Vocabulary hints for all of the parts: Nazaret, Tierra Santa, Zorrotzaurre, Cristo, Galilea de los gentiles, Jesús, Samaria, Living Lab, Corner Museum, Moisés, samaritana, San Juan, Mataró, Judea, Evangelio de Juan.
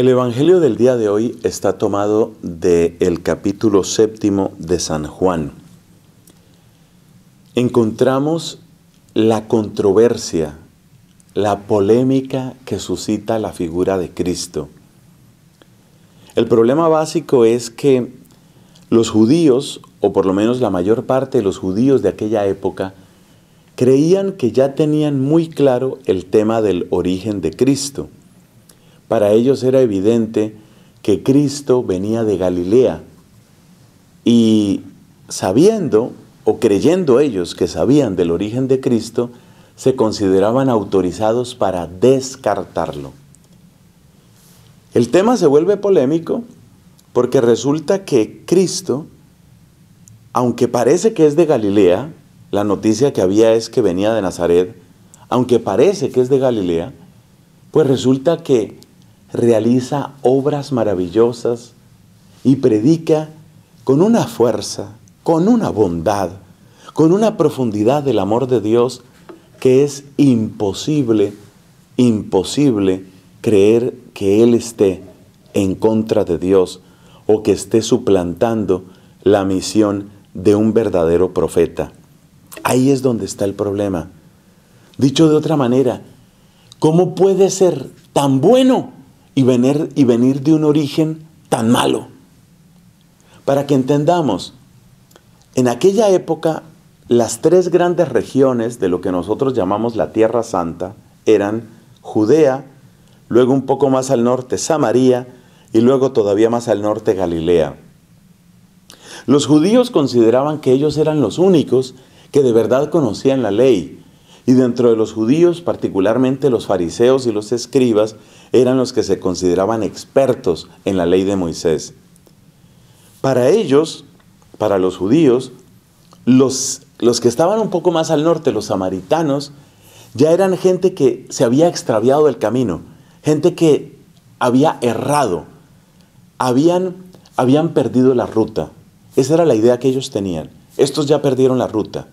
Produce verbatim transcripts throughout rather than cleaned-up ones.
El Evangelio del día de hoy está tomado del capítulo séptimo de San Juan. Encontramos la controversia, la polémica que suscita la figura de Cristo. El problema básico es que los judíos, o por lo menos la mayor parte de los judíos de aquella época, creían que ya tenían muy claro el tema del origen de Cristo. Para ellos era evidente que Cristo venía de Galilea, y sabiendo o creyendo ellos que sabían del origen de Cristo, se consideraban autorizados para descartarlo. El tema se vuelve polémico porque resulta que Cristo, aunque parece que es de Galilea, la noticia que había es que venía de Nazaret, aunque parece que es de Galilea, pues resulta que realiza obras maravillosas y predica con una fuerza, con una bondad, con una profundidad del amor de Dios que es imposible, imposible creer que Él esté en contra de Dios o que esté suplantando la misión de un verdadero profeta. Ahí es donde está el problema. Dicho de otra manera, ¿cómo puede ser tan bueno Y venir, y venir de un origen tan malo? Para que entendamos, en aquella época las tres grandes regiones de lo que nosotros llamamos la Tierra Santa eran Judea, luego un poco más al norte Samaria y luego todavía más al norte Galilea. Los judíos consideraban que ellos eran los únicos que de verdad conocían la ley, y dentro de los judíos, particularmente los fariseos y los escribas, eran los que se consideraban expertos en la ley de Moisés. Para ellos, para los judíos, los, los que estaban un poco más al norte, los samaritanos, ya eran gente que se había extraviado del camino, gente que había errado, habían, habían perdido la ruta. Esa era la idea que ellos tenían. Estos ya perdieron la ruta.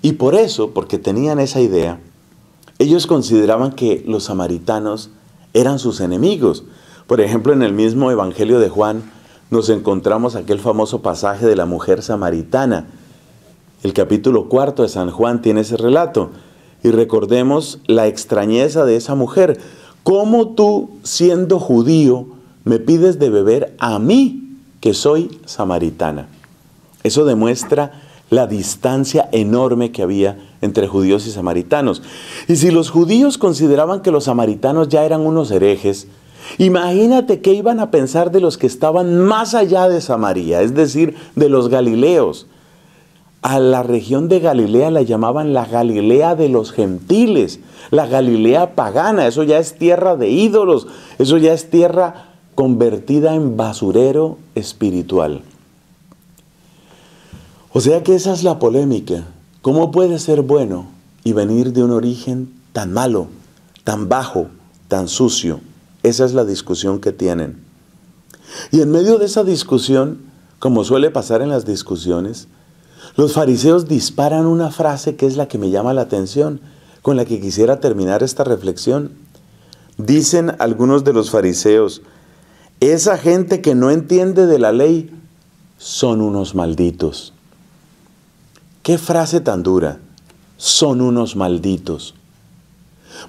Y por eso, porque tenían esa idea, ellos consideraban que los samaritanos eran sus enemigos. Por ejemplo, en el mismo Evangelio de Juan nos encontramos aquel famoso pasaje de la mujer samaritana. El capítulo cuarto de San Juan tiene ese relato. Y recordemos la extrañeza de esa mujer. ¿Cómo tú, siendo judío, me pides de beber a mí, que soy samaritana? Eso demuestra la distancia enorme que había entre judíos y samaritanos. Y si los judíos consideraban que los samaritanos ya eran unos herejes, imagínate qué iban a pensar de los que estaban más allá de Samaria, es decir, de los galileos. A la región de Galilea la llamaban la Galilea de los gentiles, la Galilea pagana. Eso ya es tierra de ídolos, eso ya es tierra convertida en basurero espiritual. O sea que esa es la polémica. ¿Cómo puede ser bueno y venir de un origen tan malo, tan bajo, tan sucio? Esa es la discusión que tienen. Y en medio de esa discusión, como suele pasar en las discusiones, los fariseos disparan una frase que es la que me llama la atención, con la que quisiera terminar esta reflexión. Dicen algunos de los fariseos: esa gente que no entiende de la ley son unos malditos. ¡Qué frase tan dura! Son unos malditos.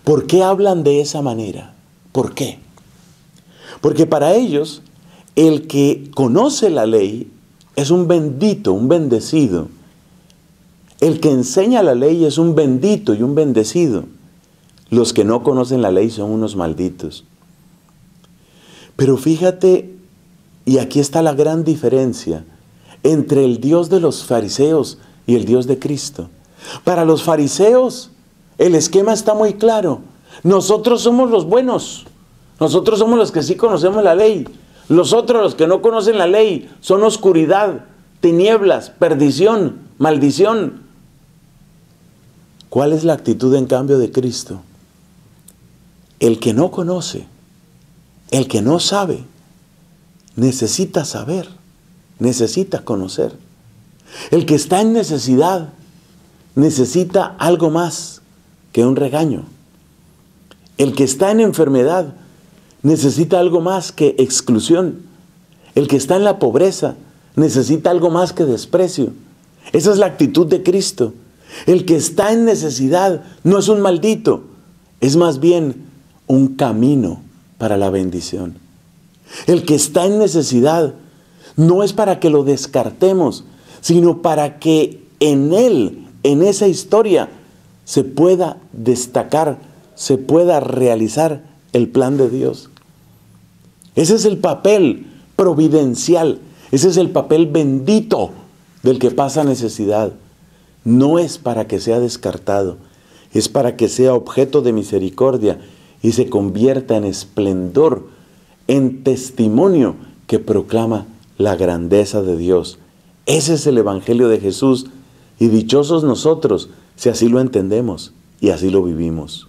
¿Por qué hablan de esa manera? ¿Por qué? Porque para ellos, el que conoce la ley es un bendito, un bendecido. El que enseña la ley es un bendito y un bendecido. Los que no conocen la ley son unos malditos. Pero fíjate, y aquí está la gran diferencia entre el Dios de los fariseos y el Dios de Cristo. Para los fariseos, el esquema está muy claro. Nosotros somos los buenos. Nosotros somos los que sí conocemos la ley. Los otros, los que no conocen la ley, son oscuridad, tinieblas, perdición, maldición. ¿Cuál es la actitud, en cambio, de Cristo? El que no conoce, el que no sabe, necesita saber, necesita conocer. El que está en necesidad necesita algo más que un regaño. El que está en enfermedad necesita algo más que exclusión. El que está en la pobreza necesita algo más que desprecio. Esa es la actitud de Cristo. El que está en necesidad no es un maldito, es más bien un camino para la bendición. El que está en necesidad no es para que lo descartemos, sino para que en él, en esa historia, se pueda destacar, se pueda realizar el plan de Dios. Ese es el papel providencial, ese es el papel bendito del que pasa necesidad. No es para que sea descartado, es para que sea objeto de misericordia y se convierta en esplendor, en testimonio que proclama la grandeza de Dios. Ese es el Evangelio de Jesús, y dichosos nosotros si así lo entendemos y así lo vivimos.